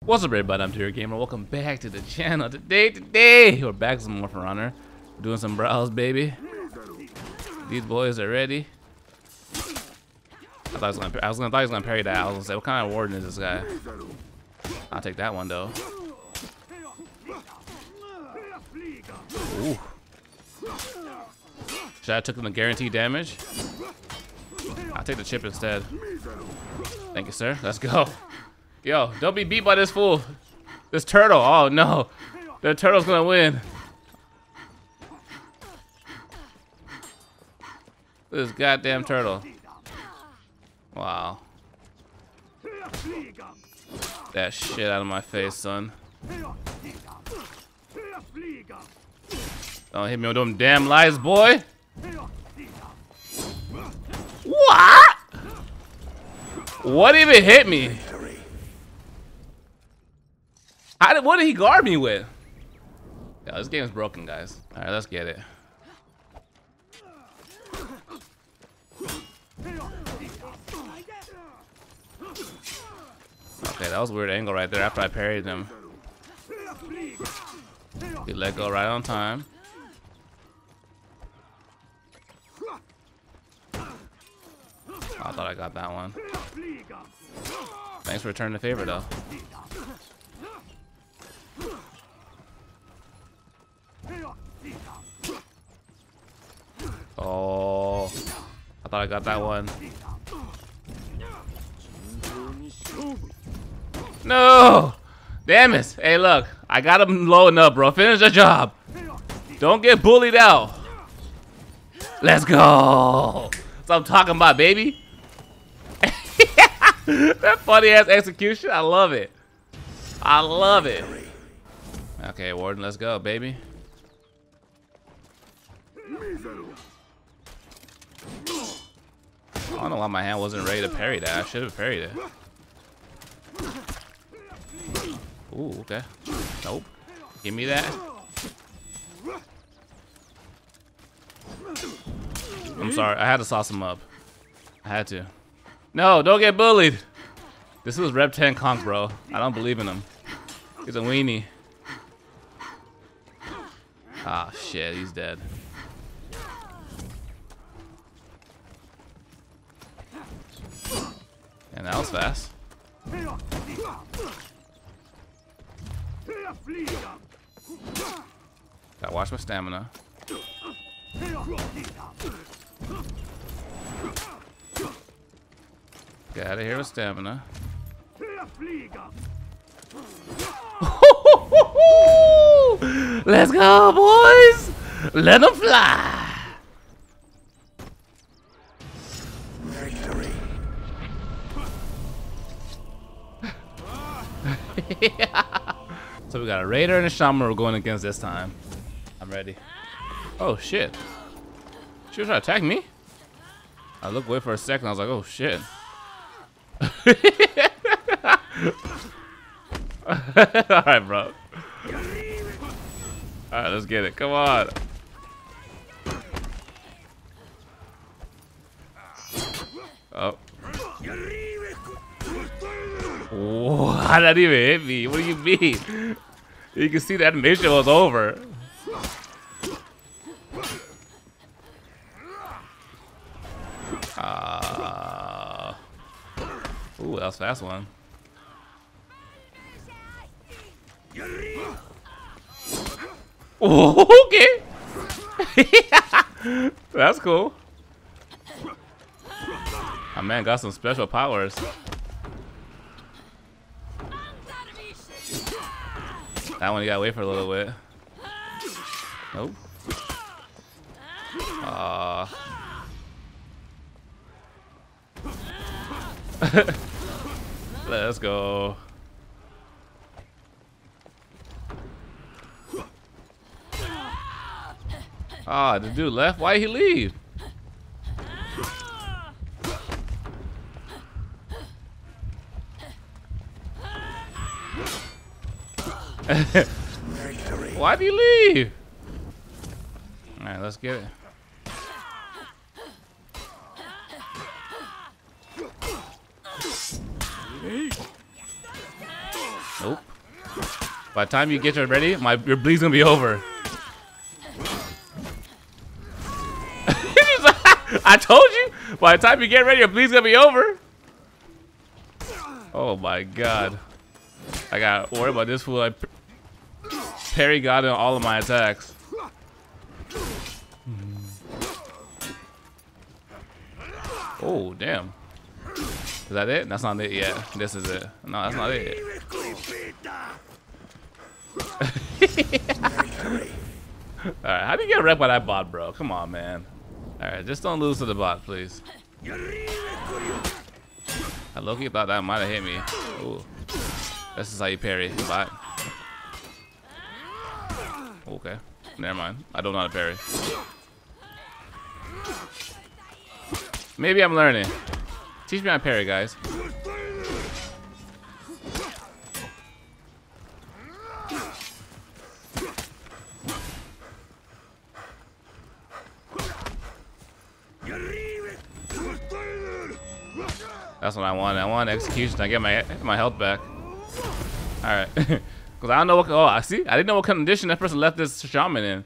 What's up, everybody? I'm Dear Gamer. Welcome back to the channel. Today, we're back some more For Honor. We're doing some brawls, baby. These boys are ready. I thought I was gonna parry that. I was gonna say, what kind of warden is this guy? I'll take that one though. Ooh. Should I have took him the guaranteed damage? I'll take the chip instead. Thank you, sir. Let's go. Yo, don't be beat by this fool. This turtle. Oh no. The turtle's gonna win. This goddamn turtle. Wow. That shit out of my face, son. Don't hit me with them damn lies, boy. What? What even hit me? What did he guard me with? Yo, this game is broken, guys. All right, let's get it. Okay, that was a weird angle right there after I parried them. He let go right on time. I thought I got that one. Thanks for returning the favor, though. Oh, I thought I got that one. No! Damn it! Hey, look, I got him low enough, bro. Finish the job. Don't get bullied out. Let's go. That's what I'm talking about, baby. That funny ass execution. I love it. I love it. Okay, Warden, let's go, baby. I don't know why my hand wasn't ready to parry that. I should have parried it. Ooh, okay. Nope. Give me that. I'm sorry. I had to sauce him up. I had to. No, don't get bullied. This was Rep 10 Conk, bro. I don't believe in him. He's a weenie. Ah, shit. He's dead. And that was fast. Gotta watch my stamina. Get out of here with stamina. Let's go, boys! Let them fly! Victory. Yeah. So we got a Raider and a Shaman we're going against this time. I'm ready. Oh shit. She was trying to attack me? I looked away for a second, I was like, oh shit. Alright, bro. Alright, let's get it. Come on. Oh. Why that even hit me? What do you mean? You can see the animation was over. Ooh, that was a fast one. Ooh, okay. That's cool. My man got some special powers. That one you gotta wait for a little bit. Nope. Let's go. Ah, the dude left. Why did he leave? Why'd you leave? Alright, let's get it. Nope. By the time you get it ready, your bleed's gonna be over. I told you! By the time you get ready, your bleed's gonna be over. Oh my god. I gotta worry about this fool. I parry god in all of my attacks. Oh, damn. Is that it? That's not it yet. This is it. No, that's not it yet. Alright, how do you get wrecked by that bot, bro? Come on, man. Alright, just don't lose to the bot, please. I low-key thought that might have hit me. Ooh. This is how you parry, bot. Okay. Never mind. I don't know how to parry. Maybe I'm learning. Teach me how to parry, guys. That's what I want. I want execution. I get my health back. All right. Because I don't know what... Oh, I see. I didn't know what condition that person left this shaman in.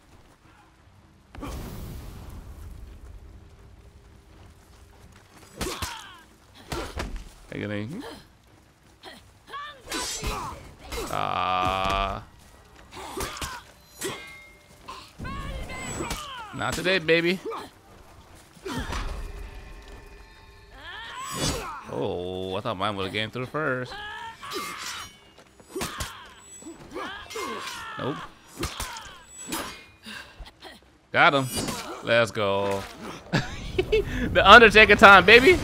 Not today, baby. Oh, I thought mine would have came through first. Nope. Got him. Let's go. The Undertaker time, baby.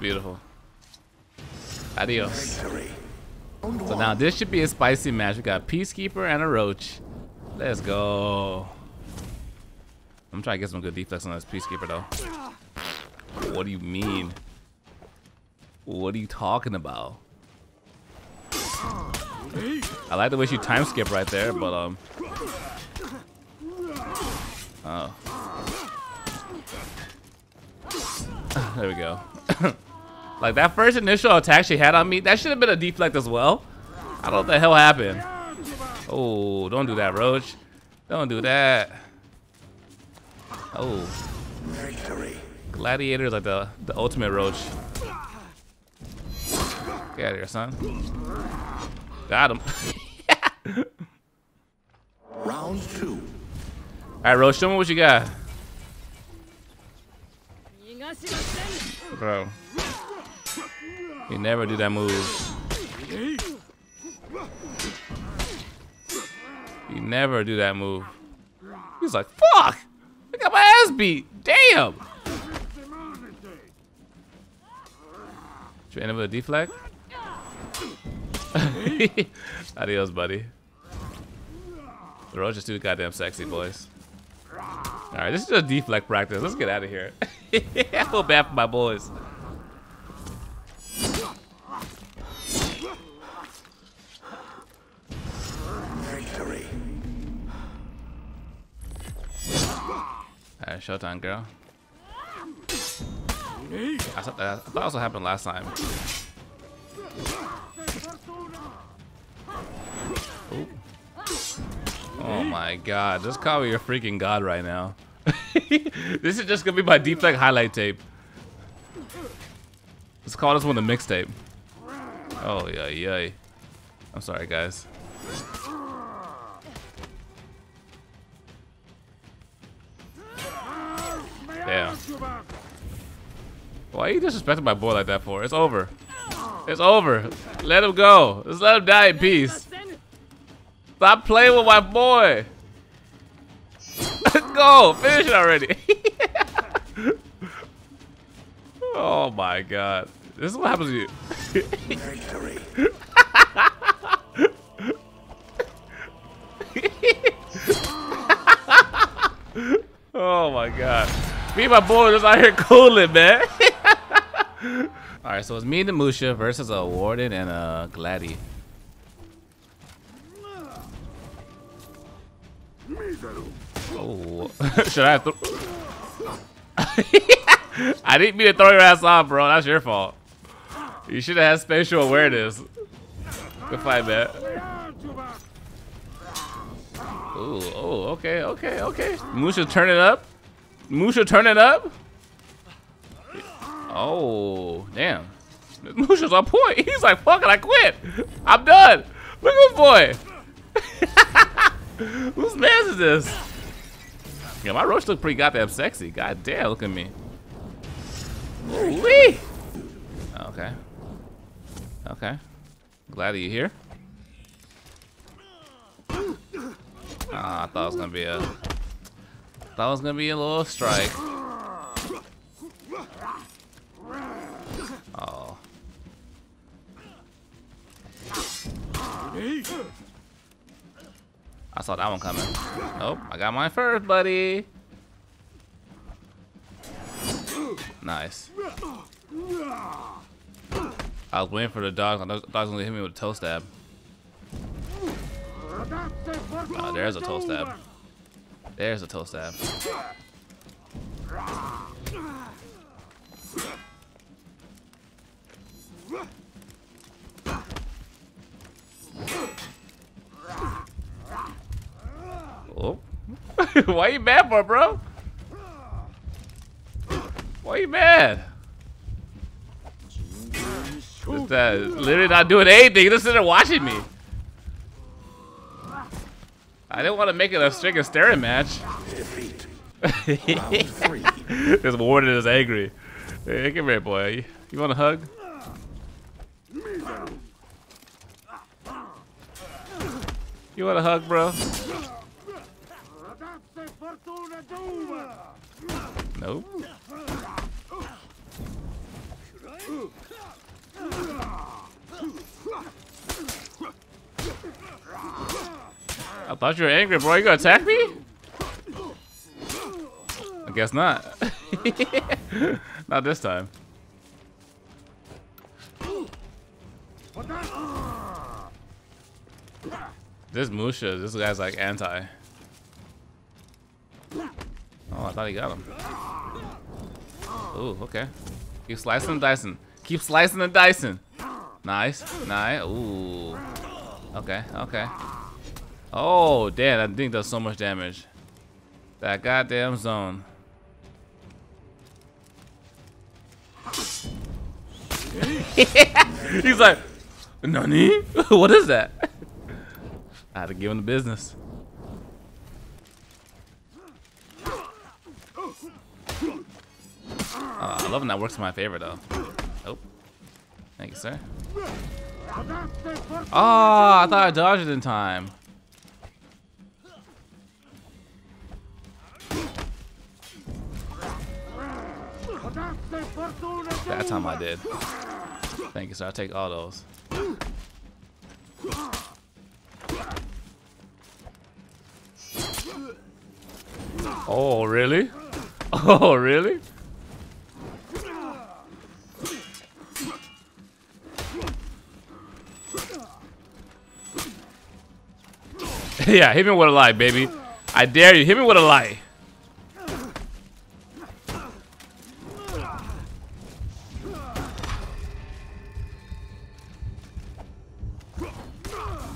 Beautiful. Adios. So now this should be a spicy match. We got a Peacekeeper and a Roach. Let's go. I'm trying to get some good deflex on this Peacekeeper though. What do you mean? What are you talking about? I like the way she time skip right there, but oh. There we go. Like that first initial attack she had on me, that should have been a deflect as well. I don't know what the hell happened. Oh, don't do that, Roach. Don't do that. Oh. Gladiator is like the ultimate Roach. Get out of here, son. Got him. Round two. Alright, Roach, show me what you got. Bro. You never do that move. You never do that move. He's like, fuck! I got my ass beat! Damn! Should we end up with a deflect? Adios, buddy. The Roach is too goddamn sexy, boys. Alright, this is just deflect practice. Let's get out of here. I feel bad for my boys. Alright, showtime, girl. I thought that also happened last time. Ooh. Oh my god, just call me your freaking god right now. This is just gonna be my deflect highlight tape. Let's call this one the mixtape. Oh, yeah, yeah. I'm sorry, guys. Damn. Why are you disrespecting my boy like that for? It's over. It's over. Let him go. Just let him die in peace. Stop playing with my boy. Let's go. Finish it already. Oh my god. This is what happens to you. Victory. Oh my god. Me and my boy just out here cooling, man. Alright, so it's me and the Musha versus a Warden and a Gladi. Oh. Should I have I didn't mean to throw your ass off, bro. That's your fault. You should have had spatial awareness. Good fight, man. Ooh, oh, okay, okay, okay. Musha, turn it up. Musha, turn it up. Oh, damn. Musha's on point. He's like, fuck it, I quit. I'm done. Look at this boy. Whose man is this? Yeah, my Roach look pretty goddamn sexy. God damn, look at me. Wee. Okay. Okay. Glad that you're here. Oh, I thought it was gonna be a. Thought it was gonna be a little strike. Oh. I saw that one coming. Nope, I got mine first, buddy. Nice. I was waiting for the dog. I thought he was gonna hit me with a toe stab. Oh, there's a toe stab. There's a toe stab. Oh. Why you mad for, bro? Why you mad? This guy is literally not doing anything. He's just sitting there watching me. I didn't want to make it a string and staring match. This Warden is angry. Hey, come here, boy. You want a hug? You want a hug, bro? Nope. I thought you were angry, bro. You gonna attack me? I guess not. Not this time. This Musha, this guy's like anti. Oh, I thought he got him. Ooh, okay. Keep slicing and dicing. Keep slicing and dicing. Nice, nice. Ooh. Okay, okay. Oh, damn, that thing does so much damage. That goddamn zone. He's like, nani? What is that? I had to give him the business. I love when that works in my favor, though. Oh, thank you, sir. Oh, I thought I dodged it in time. That time I did. Thank you, sir. I'll take all those. Oh, really? Oh, really? Yeah, hit me with a lie, baby. I dare you. Hit me with a lie.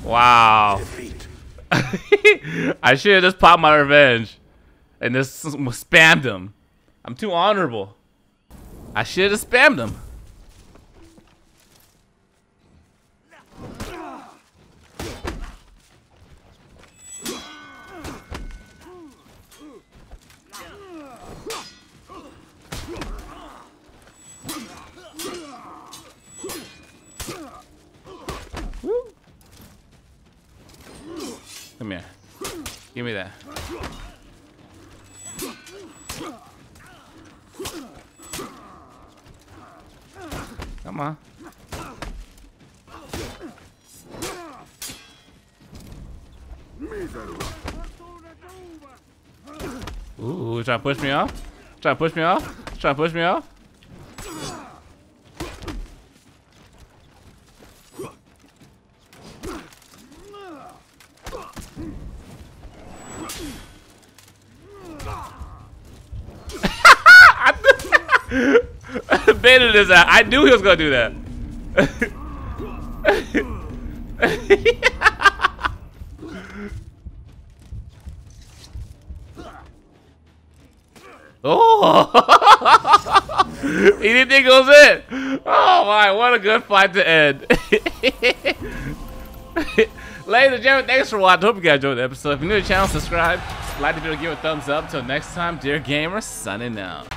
Wow. I should have just popped my revenge and just spammed him. I'm too honorable. I should have spammed him. Come here. Give me that. Come on. Ooh, trying to push me off? Trying to push me off? Trying to push me off? spinning his ass. I knew he was gonna do that. Oh! He didn't think it was it. Oh my! What a good fight to end. Ladies and gentlemen, thanks for watching. Hope you guys enjoyed the episode. If you're new to the channel, subscribe, like the video, give it a thumbs up. Till next time, Dear Gamer, signing out.